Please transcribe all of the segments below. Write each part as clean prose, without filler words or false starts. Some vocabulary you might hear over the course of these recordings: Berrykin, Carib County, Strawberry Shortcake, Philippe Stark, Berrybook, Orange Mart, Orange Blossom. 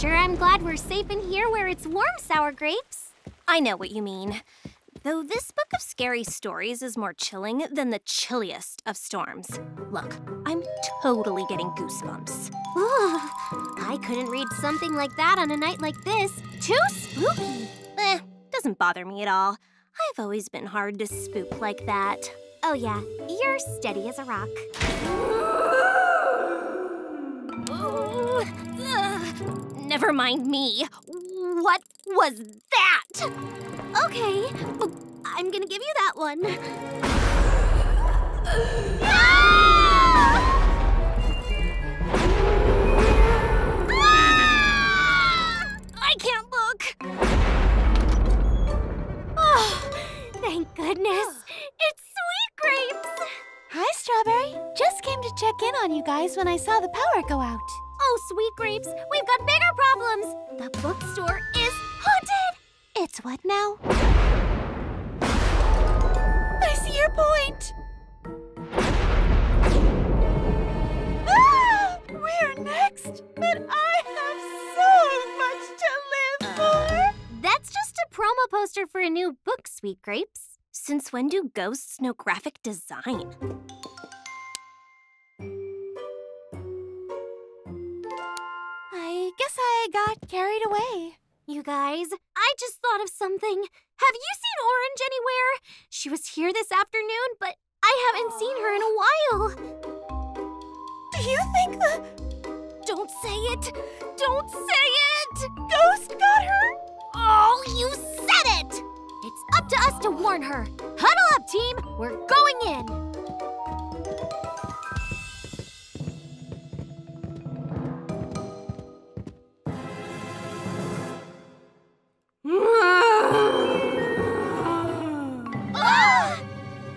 Sure, I'm glad we're safe in here where it's warm, Sour Grapes. I know what you mean. Though this book of scary stories is more chilling than the chilliest of storms. Look, I'm totally getting goosebumps. Ooh, I couldn't read something like that on a night like this. Too spooky. Doesn't bother me at all. I've always been hard to spook like that. Oh yeah, you're steady as a rock. Oh, never mind me. What was that? Okay, I'm gonna give you that one. Ah! Ah! I can't look. Oh, thank goodness. It's Sweet Grapes. Hi, Strawberry. Just came to check in on you guys when I saw the power go out. Oh, Sweet Grapes, we've got bigger problems. The bookstore is haunted. It's what now? I see your point. Ah, we're next, but I have so much to live for. That's just a promo poster for a new book, Sweet Grapes. Since when do ghosts know graphic design? I guess I got carried away. You guys, I just thought of something. Have you seen Orange anywhere? She was here this afternoon, but I haven't seen her in a while. Do you think the... Don't say it! Don't say it! Ghost got her? Oh, you said it! It's up to us to warn her. Huddle up, team! We're going in!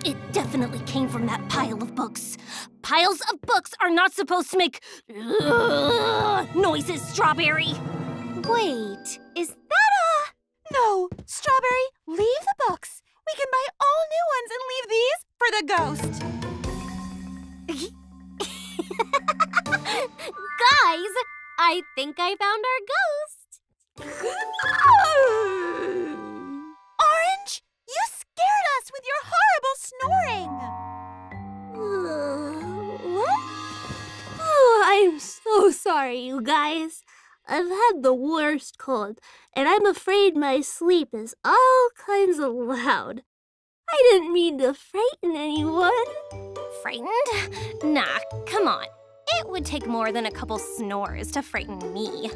It definitely came from that pile of books. Piles of books are not supposed to make noises, Strawberry. Wait, is that a... No, Strawberry, leave the books. We can buy all new ones and leave these for the ghost. Guys, I think I found our ghost. Orange, you scared us with your horrible snoring. What? Oh, I'm so sorry, you guys. I've had the worst cold, and I'm afraid my sleep is all kinds of loud. I didn't mean to frighten anyone. Frightened? Nah, come on. It would take more than a couple snores to frighten me.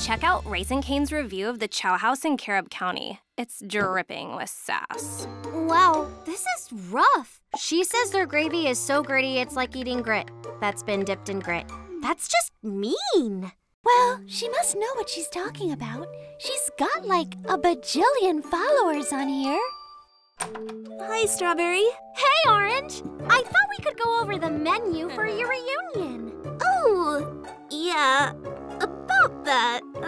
Check out Raisin Cane's review of the Chow House in Carib County. It's dripping with sass. Wow, this is rough. She says their gravy is so gritty it's like eating grit that's been dipped in grit. That's just mean. Well, she must know what she's talking about. She's got like a bajillion followers on here. Hi, Strawberry. Hey, Orange. I thought we could go over the menu for your reunion. Oh, yeah, about that. I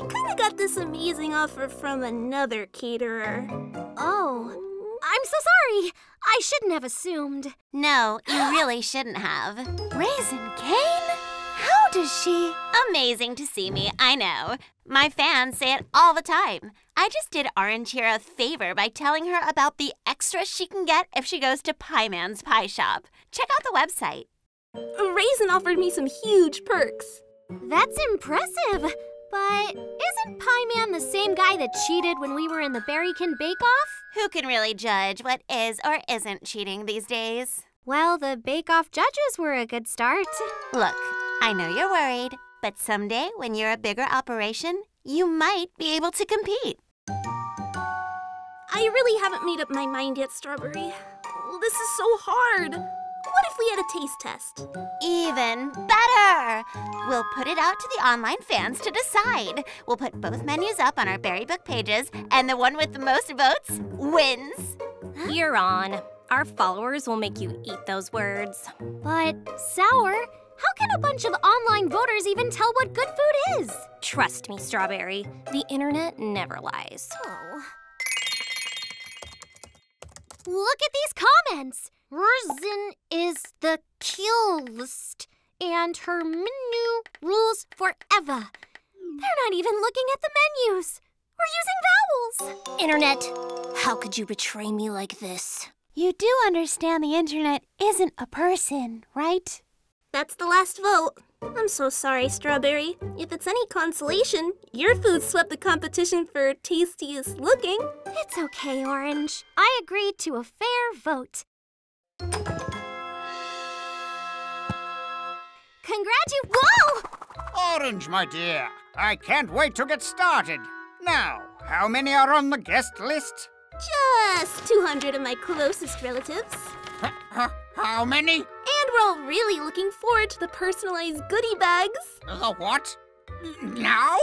kind of got this amazing offer from another caterer. Oh. I'm so sorry. I shouldn't have assumed. No, you really shouldn't have. Raisin Cane? How does she? Amazing to see me, I know. My fans say it all the time. I just did Orange here a favor by telling her about the extra she can get if she goes to Pie Man's Pie Shop. Check out the website. Raisin offered me some huge perks. That's impressive. But isn't Pie Man the same guy that cheated when we were in the Berrykin Bake Off? Who can really judge what is or isn't cheating these days? Well, the Bake Off judges were a good start. Look. I know you're worried, but someday when you're a bigger operation, you might be able to compete. I really haven't made up my mind yet, Strawberry. This is so hard. What if we had a taste test? Even better! We'll put it out to the online fans to decide. We'll put both menus up on our Berry Book pages, and the one with the most votes wins. You're on. Our followers will make you eat those words. But, Sour, how can a bunch of online voters even tell what good food is? Trust me, Strawberry. The internet never lies. Oh. Look at these comments. Rosen is the coolest, and her menu rules forever. They're not even looking at the menus. We're using vowels. Internet, how could you betray me like this? You do understand the internet isn't a person, right? That's the last vote. I'm so sorry, Strawberry. If it's any consolation, your food swept the competition for tastiest looking. It's okay, Orange. I agreed to a fair vote. Whoa! Orange, my dear. I can't wait to get started. Now, how many are on the guest list? Just 200 of my closest relatives. How many? And we're all really looking forward to the personalized goodie bags. The what? Now?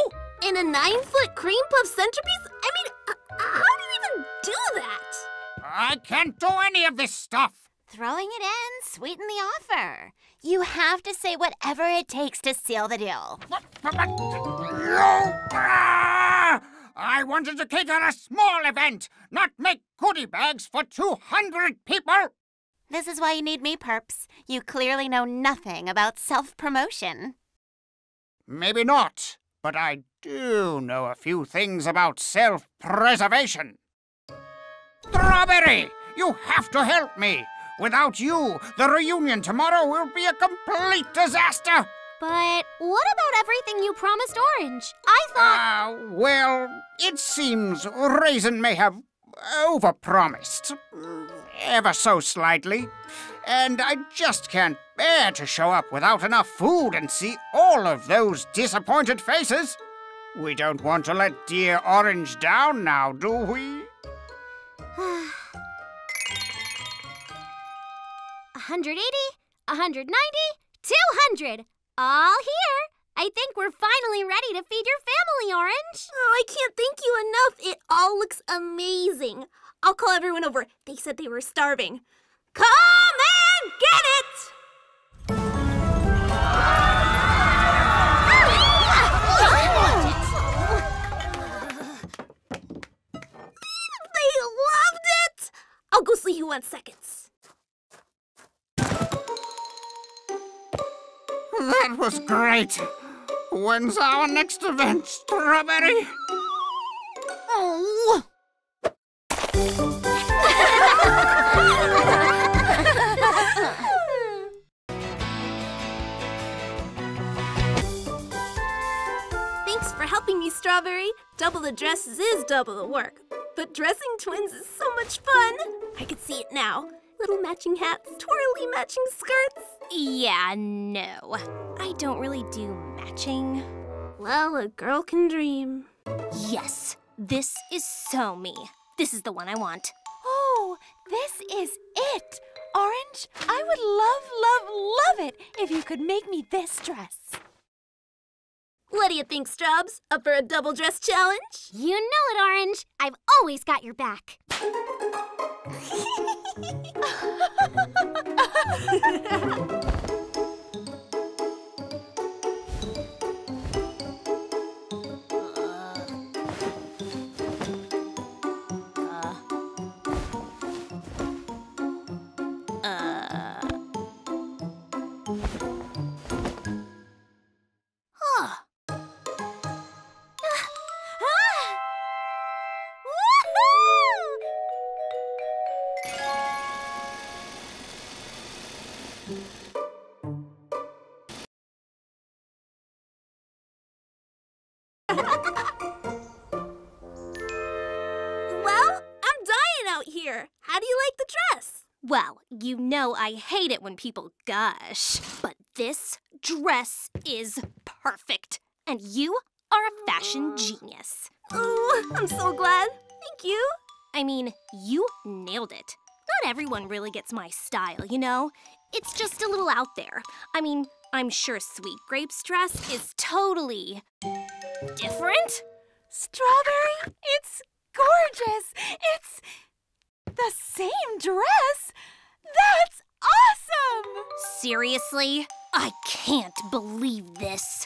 And a 9-foot cream puff centerpiece? I mean, how do you even do that? I can't do any of this stuff. Throwing it in, sweeten the offer. You have to say whatever it takes to seal the deal. I wanted to cater a small event, not make goodie bags for 200 people. This is why you need me, Perps. You clearly know nothing about self-promotion. Maybe not, but I do know a few things about self-preservation. Strawberry, you have to help me. Without you, the reunion tomorrow will be a complete disaster. But what about everything you promised Orange? I thought... well, it seems Raisin may have overpromised. Ever so slightly. And I just can't bear to show up without enough food and see all of those disappointed faces. We don't want to let dear Orange down now, do we? 180, 190, 200. All here. I think we're finally ready to feed your family, Orange. Oh, I can't thank you enough. It all looks amazing. I'll call everyone over. They said they were starving. Come and get it! They loved it! I'll go see you 1 second. That was great. When's our next event, Strawberry? Oh! Thanks for helping me, Strawberry. Double the dresses is double the work. But dressing twins is so much fun. I can see it now. Little matching hats, twirly matching skirts. Yeah, no. I don't really do matching. Well, a girl can dream. Yes, this is so me. This is the one I want. Oh, this is it. Orange, I would love it if you could make me this dress. What do you think, Straubs? Up for a double dress challenge? You know it, Orange. I've always got your back. How do you like the dress? Well, you know I hate it when people gush, but this dress is perfect, and you are a fashion genius. Oh, I'm so glad. Thank you. I mean, you nailed it. Not everyone really gets my style, you know? It's just a little out there. I mean, I'm sure Sweet Grape's dress is totally different. Strawberry, it's gorgeous. It's... the same dress? That's awesome! Seriously? I can't believe this.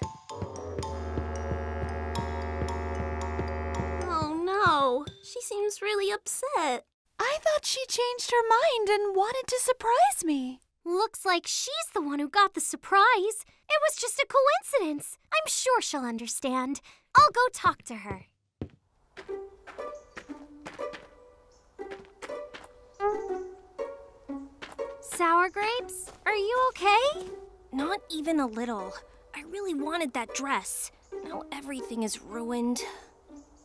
She seems really upset. I thought she changed her mind and wanted to surprise me. Looks like she's the one who got the surprise. It was just a coincidence. I'm sure she'll understand. I'll go talk to her. Sour grapes, are you okay? Not even a little. I really wanted that dress. Now everything is ruined.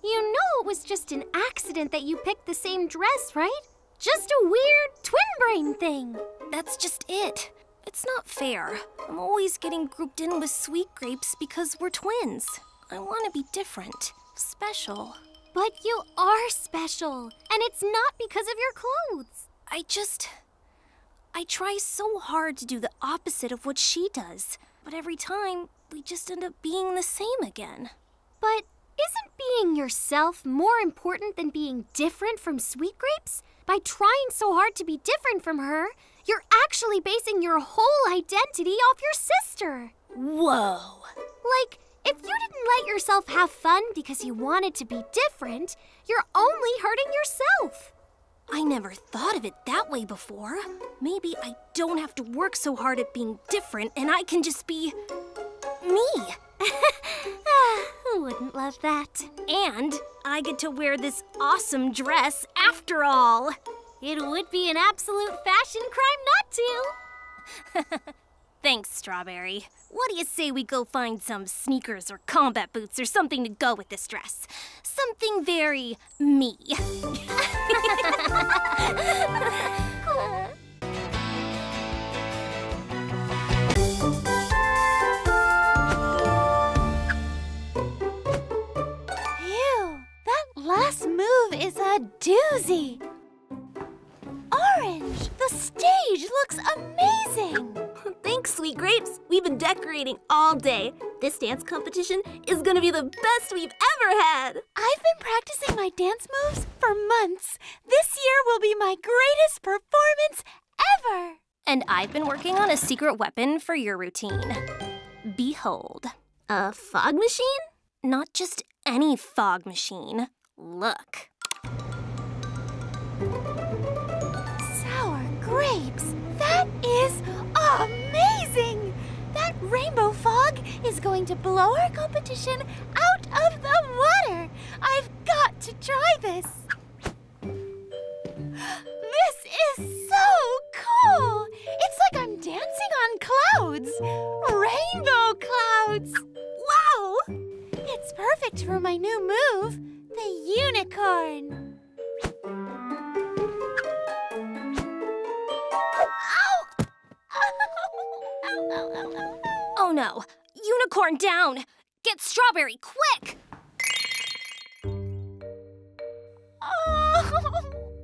You know it was just an accident that you picked the same dress, right? Just a weird twin brain thing. That's just it. It's not fair. I'm always getting grouped in with sweet grapes because we're twins. I want to be different, special. But you are special, and it's not because of your clothes. I try so hard to do the opposite of what she does, but every time we just end up being the same again. But isn't being yourself more important than being different from sweet grapes? By trying so hard to be different from her, you're actually basing your whole identity off your sister. Whoa. Like, if you didn't let yourself have fun because you wanted to be different, you're only hurting yourself. I never thought of it that way before. Maybe I don't have to work so hard at being different and I can just be me. Who wouldn't love that? And I get to wear this awesome dress after all. It would be an absolute fashion crime not to. Thanks, Strawberry. What do you say we go find some sneakers or combat boots or something to go with this dress? Something very me. Ew, that last move is a doozy. Orange, the stage looks amazing. Thanks, Sweet Grapes. We've been decorating all day. This dance competition is gonna be the best we've ever had. I've been practicing my dance moves for months. This year will be my greatest performance ever. And I've been working on a secret weapon for your routine. Behold. A fog machine? Not just any fog machine. Look. Sour grapes. That is amazing! That rainbow fog is going to blow our competition out of the water! I've got to try this! This is so cool! It's like I'm dancing on clouds! Rainbow clouds! Wow! It's perfect for my new move, the unicorn! Oh no! Unicorn down! Get Strawberry, quick!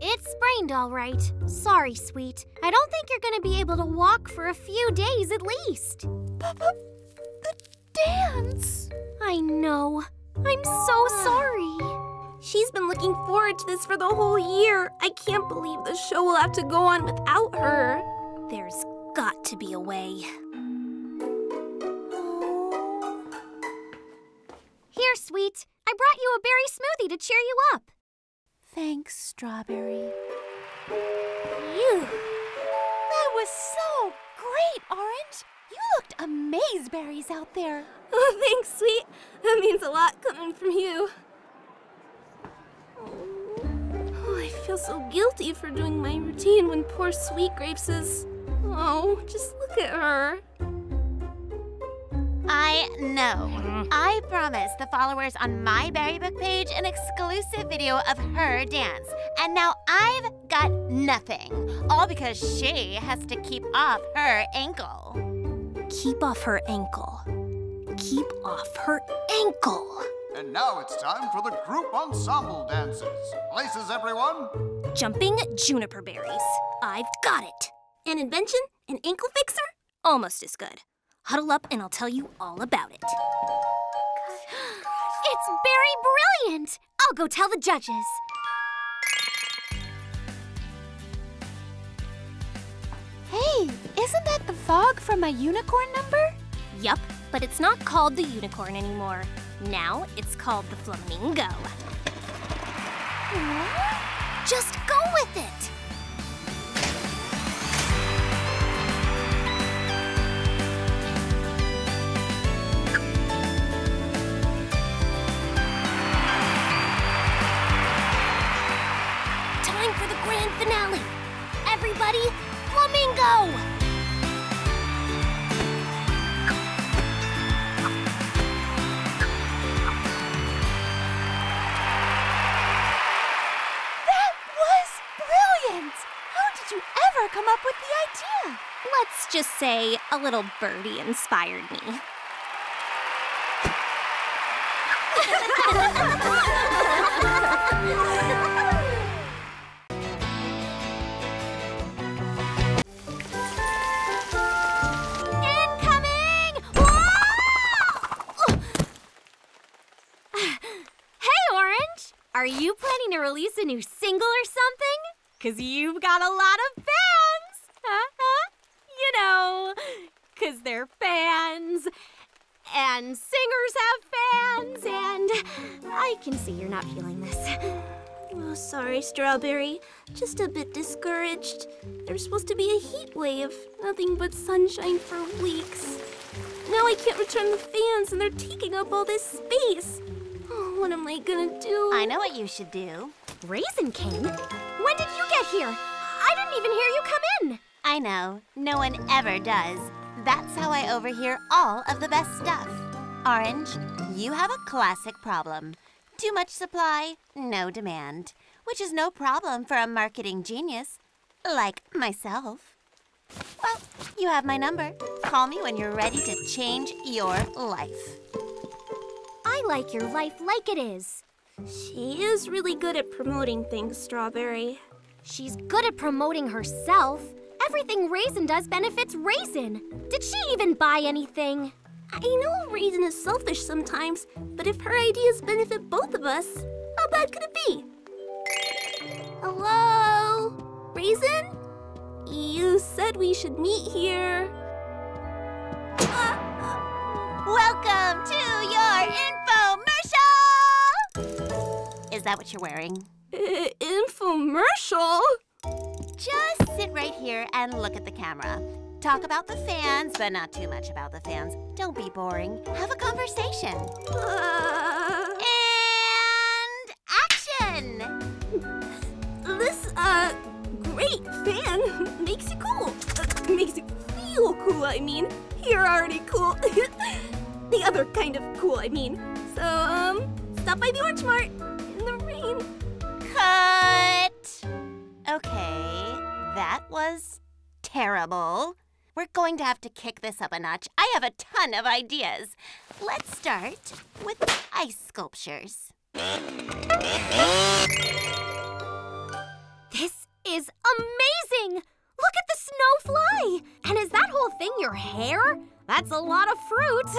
It sprained all right. Sorry, Sweet. I don't think you're gonna be able to walk for a few days at least. The dance! I know. I'm so sorry. She's been looking forward to this for the whole year. I can't believe the show will have to go on without her. There's got to be a way. Here, Sweet. I brought you a berry smoothie to cheer you up. Thanks, Strawberry. Phew. That was so great, Orange. You looked amazeberries out there. Oh, thanks, Sweet. That means a lot coming from you. Oh, I feel so guilty for doing my routine when poor Sweet Grapes is... Oh, just look at her. I know. I promised the followers on my Berrybook page an exclusive video of her dance. And now I've got nothing. All because she has to keep off her ankle. Keep off her ankle. Keep off her ankle. And now it's time for the group ensemble dances. Places, everyone. Jumping juniper berries. I've got it. An invention? An ankle fixer? Almost as good. Huddle up and I'll tell you all about it. It's very brilliant! I'll go tell the judges. Hey, isn't that the fog from my unicorn number? Yup, but it's not called the unicorn anymore. Now it's called the flamingo. Just go with it! Time for the grand finale! Everybody, flamingo! Come up with the idea? Let's just say a little birdie inspired me. Incoming! Whoa! Hey, Orange! Are you planning to release a new single or something? 'Cause you've got a lot of fans! You know, 'cause they're fans, and singers have fans, and... I can see you're not feeling this. Oh, sorry, Strawberry. Just a bit discouraged. There's supposed to be a heat wave, nothing but sunshine for weeks. Now I can't return the fans, and they're taking up all this space. Oh, what am I gonna do? I know what you should do. Raisin Cane? When did you get here? I didn't even hear you come in. I know. No one ever does. That's how I overhear all of the best stuff. Orange, you have a classic problem. Too much supply, no demand. Which is no problem for a marketing genius, like myself. Well, you have my number. Call me when you're ready to change your life. I like your life like it is. She is really good at promoting things, Strawberry. She's good at promoting herself. Everything Raisin does benefits Raisin. Did she even buy anything? I know Raisin is selfish sometimes, but if her ideas benefit both of us, how bad could it be? Hello? Raisin? You said we should meet here. Welcome to your infomercial! Is that what you're wearing? Infomercial? Just sit right here and look at the camera. Talk about the fans, but not too much about the fans. Don't be boring. Have a conversation. And action! This, great fan makes you cool. Makes you feel cool, I mean. You're already cool. The other kind of cool, I mean. So, stop by the Orange Mart. Cut! Okay, that was terrible. We're going to have to kick this up a notch. I have a ton of ideas. Let's start with ice sculptures. This is amazing! Look at the snow fly! And is that whole thing your hair? That's a lot of fruit.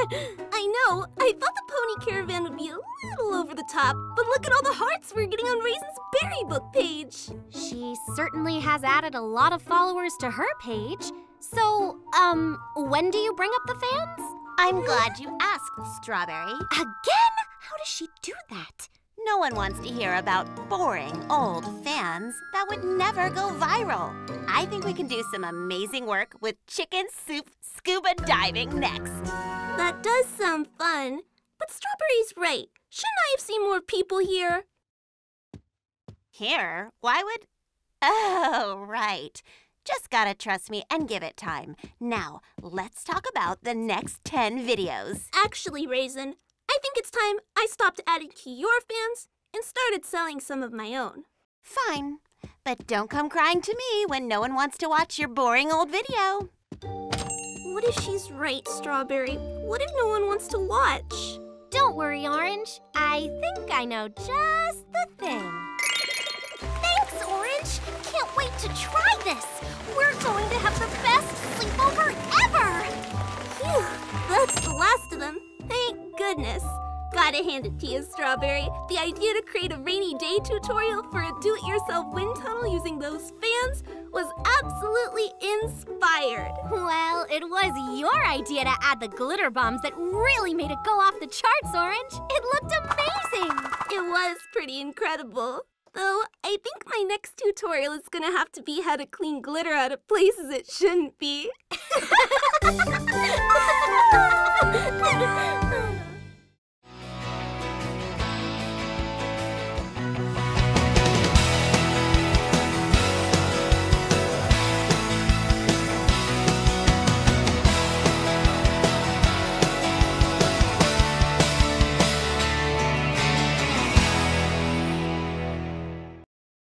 I know. I thought the pony caravan would be a little over the top, but look at all the hearts we're getting on Raisin's berry book page. She certainly has added a lot of followers to her page. So, when do you bring up the fans? I'm glad you asked, Strawberry. Again? How does she do that? No one wants to hear about boring old fans. That would never go viral. I think we can do some amazing work with chicken soup scuba diving next. That does sound fun. But Strawberry's right. Shouldn't I have seen more people here? Here? Why would... Oh, right. Just gotta trust me and give it time. Now, let's talk about the next 10 videos. Actually, Raisin, I think it's time I stopped adding to your fans and started selling some of my own. Fine, but don't come crying to me when no one wants to watch your boring old video. What if she's right, Strawberry? What if no one wants to watch? Don't worry, Orange. I think I know just the thing. Thanks, Orange. Can't wait to try this. We're going to have the best sleepover ever. Phew, that's the last of them. Thank goodness. Gotta hand it to you, Strawberry. The idea to create a rainy day tutorial for a do-it-yourself wind tunnel using those fans was absolutely inspired. Well, it was your idea to add the glitter bombs that really made it go off the charts, Orange. It looked amazing. It was pretty incredible. Though, I think my next tutorial is gonna have to be how to clean glitter out of places it shouldn't be.